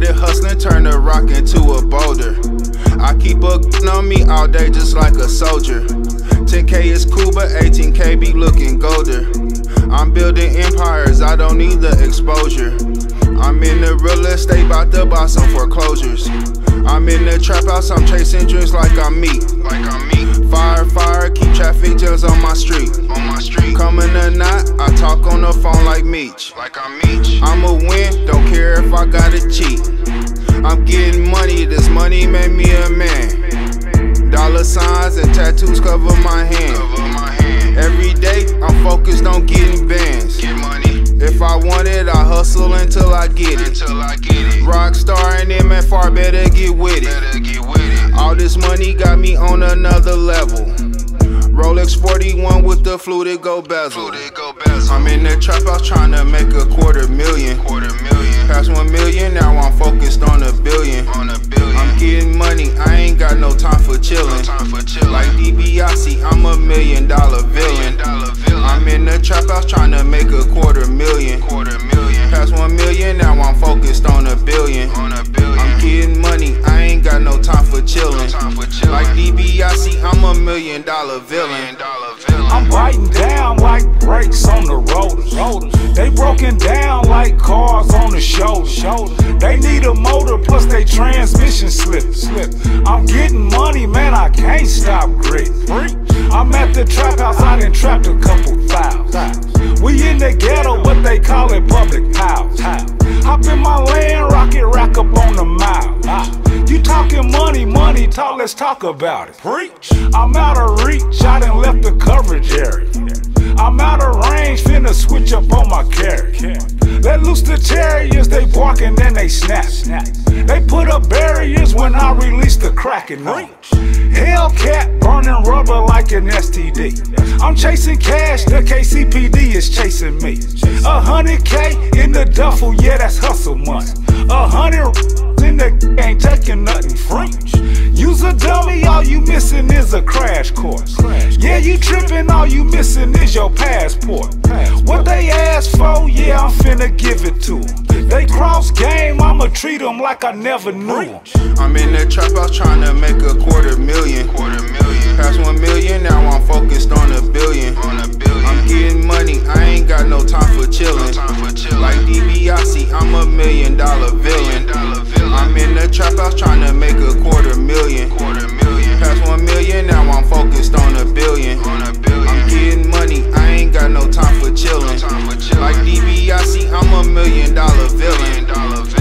started hustling, turned a rock into a boulder. I keep a on me all day just like a soldier. 10K is cool, but 18K be looking golder. I'm building empires, I don't need the exposure. I'm in the real estate, about to buy some foreclosures. I'm in the trap house, I'm chasing dreams like I'm meat. Fire, fire, keep traffic jams on my street. Coming or not, I talk on the phone like Meech. I'ma win, don't care if I gotta cheat. I'm getting money, this money made me a man. Dollar signs and tattoos cover my hand. Every day, I'm focused on getting bands. If I want it, I hustle until I get it. Rockstar and MFR better get with it. All this money got me on another level. Rolex 41 with the fluted gold bezel. I'm in the trap house trying to make a $250,000. Past 1 million, now I'm focused on $1 billion. I'm getting money, I ain't got no time for chillin'. Like DiBiase, I'm $1 million villain. I'm in the trap house trying to make a $250,000. Past 1 million, now I'm focused on $1 billion. I'm getting money, I ain't got no time for chillin'. Like DiBiase, I'm $1 million villain. I'm biting down like brakes on the rollers. They broken down like cars on the shoulder. They need a motor plus they transmission slip. I'm getting money, man, I can't stop grit. I'm at the trap house, I done trapped a couple fouls. We in the ghetto, but they call it public house. Hop in my land, rocket rack up on the mile. You talking money talk, let's talk about it. Preach. I'm out of reach, I done left the coverage area. I'm out of range, finna switch up on my carry. Let loose the chariots, they barking and they snap. They put up barriers when I release the cracking. Hellcat burning rubber like an STD. I'm chasing cash, the KCPD is chasing me. 100K in the duffel, yeah, that's hustle money. 100 in the ain't taking nothing free. Use a dummy, all you missing is a crash course. Yeah, you tripping, all you missing is your passport. What they ask for, yeah, I'm finna give it to them. They cross game, I'ma treat them like I never knew. I'm in the trap house trying to make a $250,000. Past 1 million, now I'm focused on $1 billion. I'm getting money, I ain't got no time for chillin'. Like DiBiase, I'm $1 million villain. I'm in the trap house trying to make a $250,000. Past 1 million, now I'm focused on $1 billion. I'm getting money, I ain't got no time for chillin'. Like DiBiase, I'm $1 million villain.